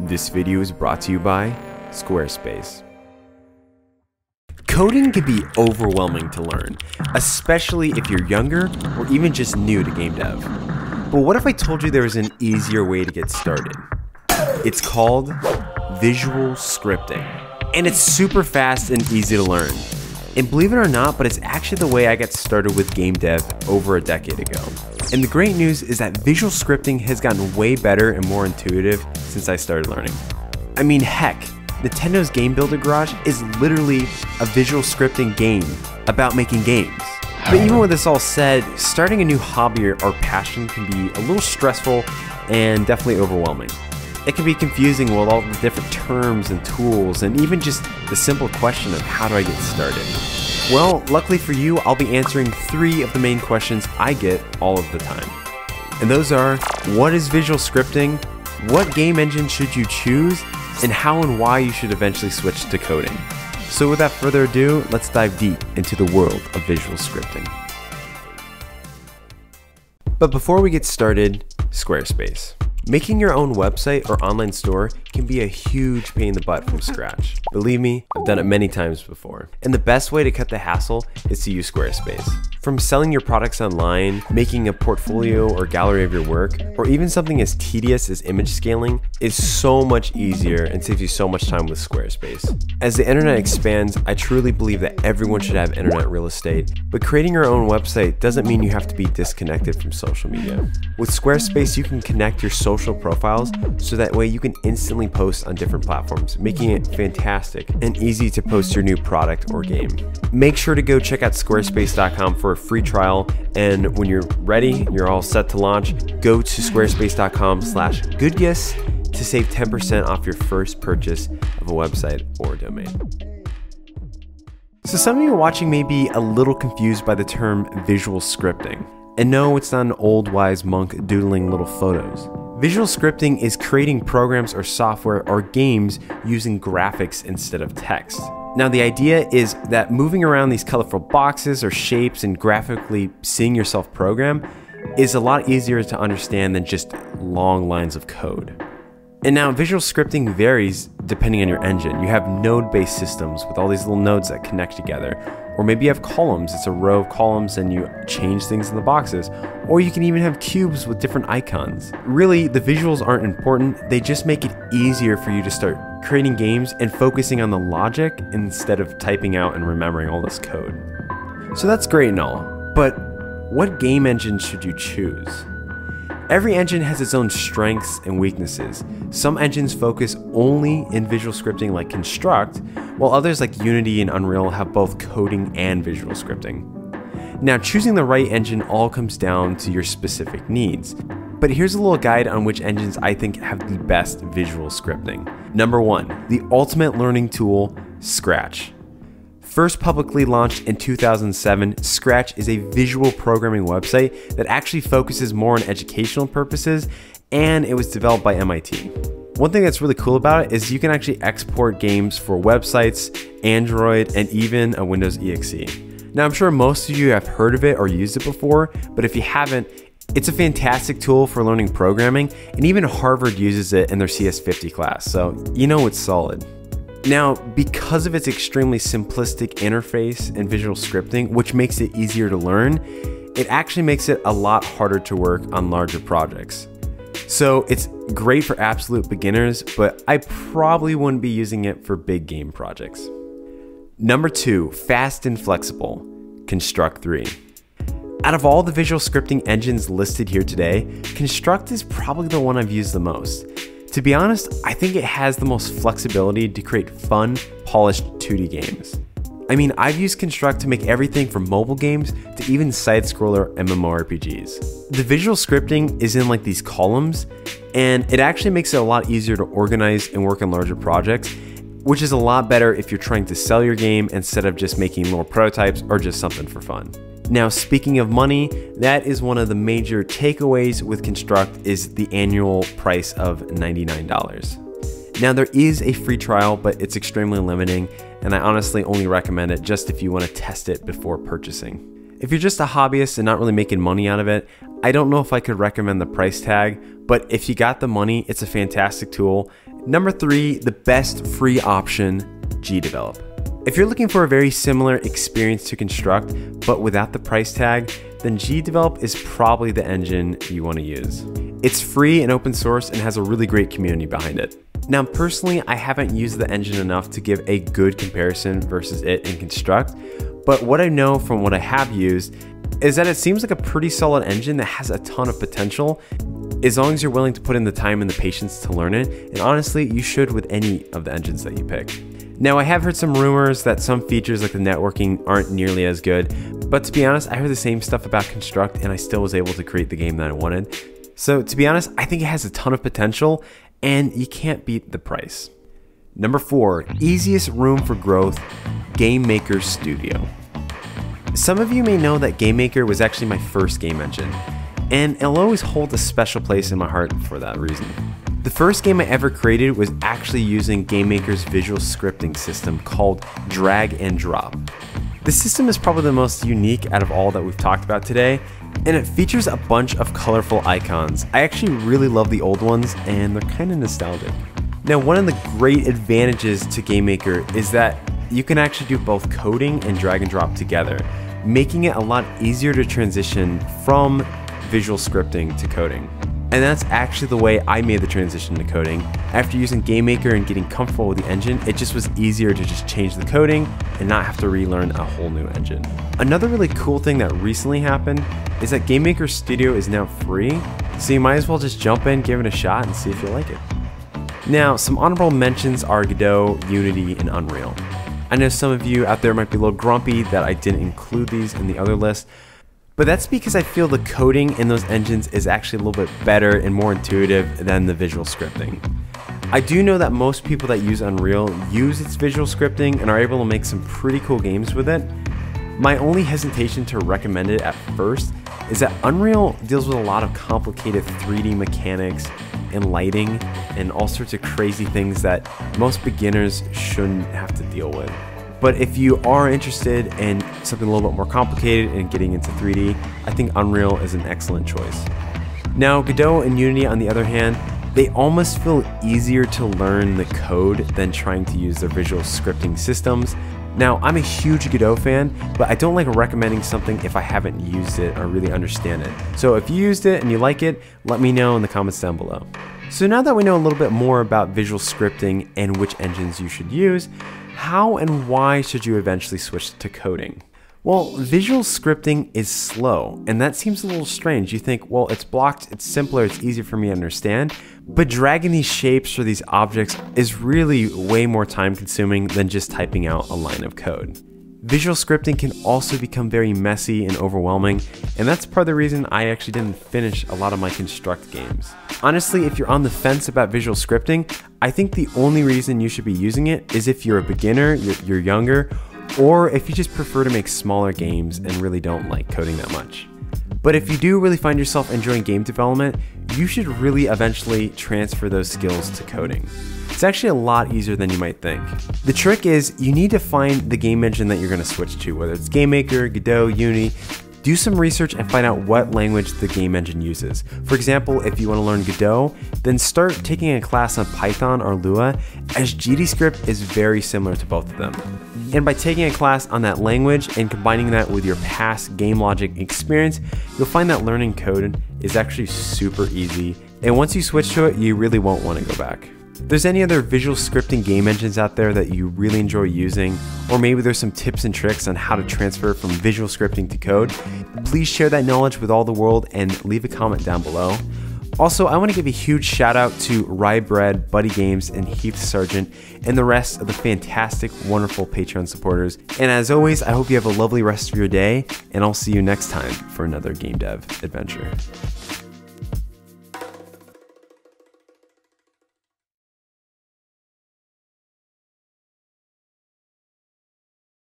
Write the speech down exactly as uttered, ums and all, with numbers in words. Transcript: This video is brought to you by Squarespace. Coding can be overwhelming to learn, especially if you're younger or even just new to game dev. But what if I told you there was an easier way to get started? It's called visual scripting, and it's super fast and easy to learn. And believe it or not, but it's actually the way I got started with game dev over a decade ago. And the great news is that visual scripting has gotten way better and more intuitive since I started learning. I mean, heck, Nintendo's Game Builder Garage is literally a visual scripting game about making games. But even with this all said, starting a new hobby or passion can be a little stressful and definitely overwhelming. It can be confusing with all the different terms and tools and even just the simple question of how do I get started? Well, luckily for you, I'll be answering three of the main questions I get all of the time. And those are, what is visual scripting? What game engine should you choose? And how and why you should eventually switch to coding. So without further ado, let's dive deep into the world of visual scripting. But before we get started, Squarespace. Making your own website or online store can be a huge pain in the butt from scratch. Believe me, I've done it many times before. And the best way to cut the hassle is to use Squarespace. From selling your products online, making a portfolio or gallery of your work, or even something as tedious as image scaling is so much easier and saves you so much time with Squarespace. As the internet expands, I truly believe that everyone should have internet real estate, but creating your own website doesn't mean you have to be disconnected from social media. With Squarespace, you can connect your social social profiles, so that way you can instantly post on different platforms, making it fantastic and easy to post your new product or game. Make sure to go check out squarespace dot com for a free trial, and when you're ready and you're all set to launch, go to squarespace dot com slash goodgifts to save ten percent off your first purchase of a website or domain. So some of you watching may be a little confused by the term visual scripting. And no, it's not an old wise monk doodling little photos. Visual scripting is creating programs or software or games using graphics instead of text. Now the idea is that moving around these colorful boxes or shapes and graphically seeing yourself program is a lot easier to understand than just long lines of code. And now visual scripting varies depending on your engine. You have node-based systems with all these little nodes that connect together. Or maybe you have columns, it's a row of columns and you change things in the boxes. Or you can even have cubes with different icons. Really, the visuals aren't important, they just make it easier for you to start creating games and focusing on the logic instead of typing out and remembering all this code. So that's great and all, but what game engine should you choose? Every engine has its own strengths and weaknesses. Some engines focus only in visual scripting like Construct, while others like Unity and Unreal have both coding and visual scripting. Now, choosing the right engine all comes down to your specific needs. But here's a little guide on which engines I think have the best visual scripting. Number one, the ultimate learning tool, Scratch. First publicly launched in two thousand seven, Scratch is a visual programming website that actually focuses more on educational purposes, and it was developed by M I T. One thing that's really cool about it is you can actually export games for websites, Android, and even a Windows E X E. Now, I'm sure most of you have heard of it or used it before, but if you haven't, it's a fantastic tool for learning programming, and even Harvard uses it in their C S fifty class, so you know it's solid. Now, because of its extremely simplistic interface and visual scripting, which makes it easier to learn, it actually makes it a lot harder to work on larger projects. So it's great for absolute beginners, but I probably wouldn't be using it for big game projects. Number two, fast and flexible, Construct three. Out of all the visual scripting engines listed here today, Construct is probably the one I've used the most. To be honest, I think it has the most flexibility to create fun, polished two D games. I mean, I've used Construct to make everything from mobile games to even side-scroller M M O R P Gs. The visual scripting is in like these columns, and it actually makes it a lot easier to organize and work on larger projects, which is a lot better if you're trying to sell your game instead of just making little prototypes or just something for fun. Now, speaking of money, that is one of the major takeaways with Construct is the annual price of ninety-nine dollars. Now, there is a free trial, but it's extremely limiting, and I honestly only recommend it just if you want to test it before purchasing. If you're just a hobbyist and not really making money out of it, I don't know if I could recommend the price tag, but if you got the money, it's a fantastic tool, Number three, the best free option, GDevelop. If you're looking for a very similar experience to Construct, but without the price tag, then GDevelop is probably the engine you want to use. It's free and open source and has a really great community behind it. Now, personally, I haven't used the engine enough to give a good comparison versus it in Construct, but what I know from what I have used is that it seems like a pretty solid engine that has a ton of potential, as long as you're willing to put in the time and the patience to learn it, and honestly, you should with any of the engines that you pick. Now, I have heard some rumors that some features like the networking aren't nearly as good, but to be honest, I heard the same stuff about Construct and I still was able to create the game that I wanted. So to be honest, I think it has a ton of potential and you can't beat the price. Number four, easiest room for growth, GameMaker Studio. Some of you may know that GameMaker was actually my first game engine, and it'll always hold a special place in my heart for that reason. The first game I ever created was actually using GameMaker's visual scripting system called drag and drop. This system is probably the most unique out of all that we've talked about today, and it features a bunch of colorful icons. I actually really love the old ones, and they're kind of nostalgic. Now, one of the great advantages to GameMaker is that you can actually do both coding and drag and drop together, making it a lot easier to transition from visual scripting to coding. And that's actually the way I made the transition to coding. After using GameMaker and getting comfortable with the engine, it just was easier to just change the coding and not have to relearn a whole new engine. Another really cool thing that recently happened is that GameMaker Studio is now free, so you might as well just jump in, give it a shot, and see if you like it. Now, some honorable mentions are Godot, Unity, and Unreal. I know some of you out there might be a little grumpy that I didn't include these in the other list, but that's because I feel the coding in those engines is actually a little bit better and more intuitive than the visual scripting. I do know that most people that use Unreal use its visual scripting and are able to make some pretty cool games with it. My only hesitation to recommend it at first is that Unreal deals with a lot of complicated three D mechanics and lighting and all sorts of crazy things that most beginners shouldn't have to deal with. But if you are interested in something a little bit more complicated and getting into three D, I think Unreal is an excellent choice. Now, Godot and Unity, on the other hand, they almost feel easier to learn the code than trying to use their visual scripting systems. Now, I'm a huge Godot fan, but I don't like recommending something if I haven't used it or really understand it. So if you used it and you like it, let me know in the comments down below. So now that we know a little bit more about visual scripting and which engines you should use, how and why should you eventually switch to coding? Well, visual scripting is slow, and that seems a little strange. You think, well, it's blocked, it's simpler, it's easier for me to understand, but dragging these shapes or these objects is really way more time consuming than just typing out a line of code. Visual scripting can also become very messy and overwhelming, and that's part of the reason I actually didn't finish a lot of my Construct games. Honestly, if you're on the fence about visual scripting, I think the only reason you should be using it is if you're a beginner, you're younger, or if you just prefer to make smaller games and really don't like coding that much. But if you do really find yourself enjoying game development, you should really eventually transfer those skills to coding. It's actually a lot easier than you might think. The trick is you need to find the game engine that you're going to switch to, whether it's GameMaker, Godot, Unity. Do some research and find out what language the game engine uses. For example, if you want to learn Godot, then start taking a class on Python or Lua, as GDScript is very similar to both of them. And by taking a class on that language and combining that with your past game logic experience, you'll find that learning code is actually super easy. And once you switch to it, you really won't want to go back. If there's any other visual scripting game engines out there that you really enjoy using, or maybe there's some tips and tricks on how to transfer from visual scripting to code, please share that knowledge with all the world and leave a comment down below. Also, I want to give a huge shout out to Rye Bread, Buddy Games, and Heath Sergeant, and the rest of the fantastic, wonderful Patreon supporters. And as always, I hope you have a lovely rest of your day, and I'll see you next time for another Game Dev Adventure.